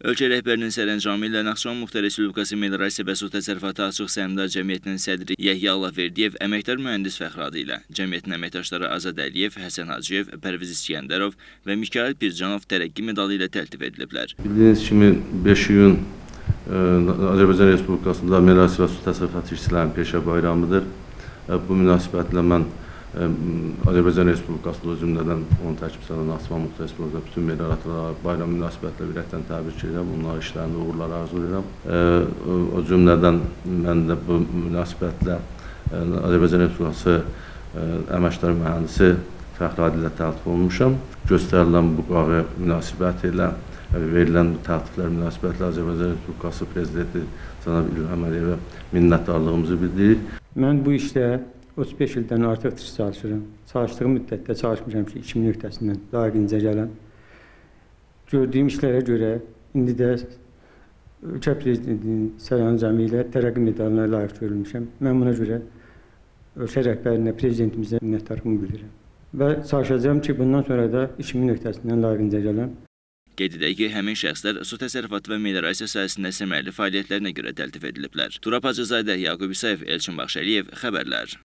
Ölkə rəhbərinin sərəncamı ilə Naxçıvan Muxtar Respublikası Meliorasiya və Su Açıq Səhmdar Cəmiyyətinin sədri Yəhya Allahverdiyev əməkdar mühəndis fəxradı ilə cəmiyyətin əməkdaşları Azad Əliyev, Həsən Hacıyev, Pərviz İsgəndərov və Mikael Pircanov tərəqqi medalı ilə təltif ediliblər. Bildiyiniz kimi 5 iyun Azərbaycan Respublikasında Meliorasiya və Su Təsərrüfatı işçilərinin peşə bayramıdır. Bu münasibətlə mən Azərbaycan Respublikasında özümdən onun təkbisində Naxçıvan Muxtar Respublikasında bütün meliorasiyaçılara bayram münasibətlə ürəkdən təbrik edirəm. Onların işlərində uğurlar arzulayıram. O cümlədən mən də bu münasibətlə Azərbaycan Respublikası əməkdar mühəndisi fəxradı ilə təltif olmuşam. Göstərilən bu qağı münasibət ilə verilən təkliflər münasibətlə Azərbaycan Respublikası Prezidenti cənab İlham Əliyevə minnətdarlığımızı bildirir. Mən bu işdə 35 ildən artıq çalışıram. Çalışdığım müddətdə çalışmışam ki, 2000 öhdəsindən dairincə gələn. Gördüyüm işlərə görə indi də ölkə prezidentinin sərəncamı ilə tərəqqi medalına layiq görülmüşəm. Mən buna görə ölkə rəhbərinə, prezidentimizə minnətdarlığımı bildirirəm. Və çalışacağam ki, bundan sonra da 2000 öhdəsindən layiqincə gələn. Qeyd edək ki, həmin şəxslər su təsərrüfatı və meliorasiya sahəsində səmərəli fəaliyyətlərinə görə təltif ediliblər. Turab Hacızadə, Yaqub İsayev, Elçin Baxşəliyev, xəbərlər.